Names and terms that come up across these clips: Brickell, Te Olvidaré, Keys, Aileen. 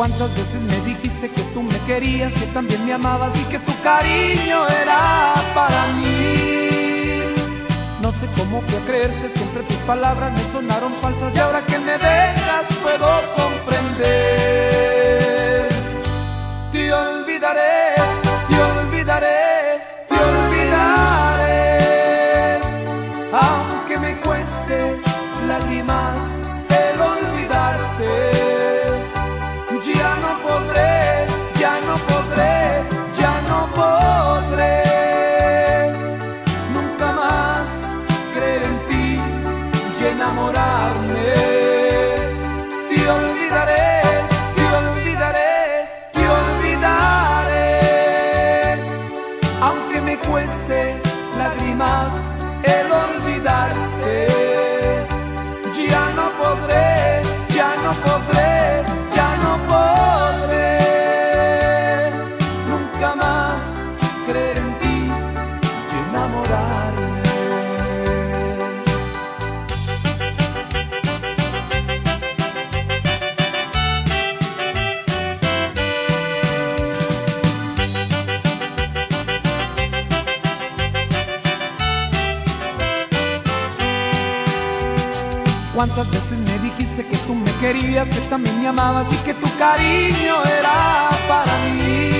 ¿Cuántas veces me dijiste que tú me querías, que también me amabas y que tu cariño era para mí? No sé cómo fui a creerte, siempre tus palabras me sonaron falsas, y ahora que me dejas puedo comprender. Te olvidaré, te olvidaré, te olvidaré, aunque me cueste lágrimas el olvidarte. Enamorarme. Te olvidaré, te olvidaré, aunque me cueste lágrimas el olvidarte. Ya no podré, ya no podré, ya no podré nunca más creer en ti y enamorarme. ¿Cuántas veces me dijiste que tú me querías, que también me amabas y que tu cariño era para mí?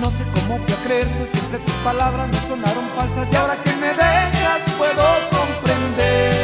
No sé cómo fui a creerte, siempre tus palabras me sonaron falsas, y ahora que me dejas puedo comprender.